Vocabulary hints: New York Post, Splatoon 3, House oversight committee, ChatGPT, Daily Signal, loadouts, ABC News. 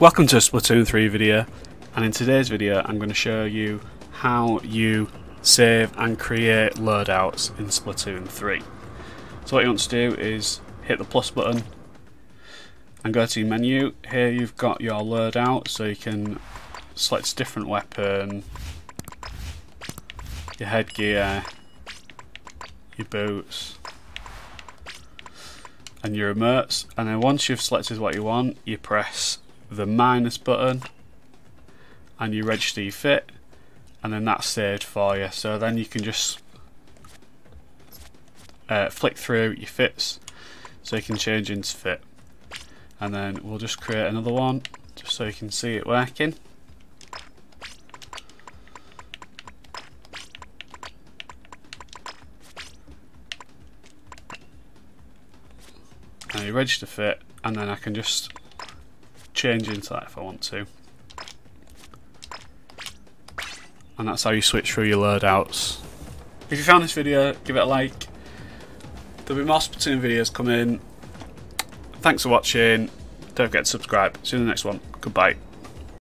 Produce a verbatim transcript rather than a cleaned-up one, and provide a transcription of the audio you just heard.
Welcome to a Splatoon three video, and in today's video I'm going to show you how you save and create loadouts in Splatoon three. So what you want to do is hit the plus button and go to your menu. Here you've got your loadout, so you can select a different weapon, your headgear, your boots and your emotes, and then once you've selected what you want you press the minus button and you register your fit, and then that's saved for you, so then you can just uh, flick through your fits so you can change into fit. And then we'll just create another one just so you can see it working, and you register fit, and then I can just change into that if I want to. And that's how you switch through your loadouts. If you found this video, give it a like. There'll be more Splatoon videos coming. Thanks for watching. Don't forget to subscribe. See you in the next one. Goodbye.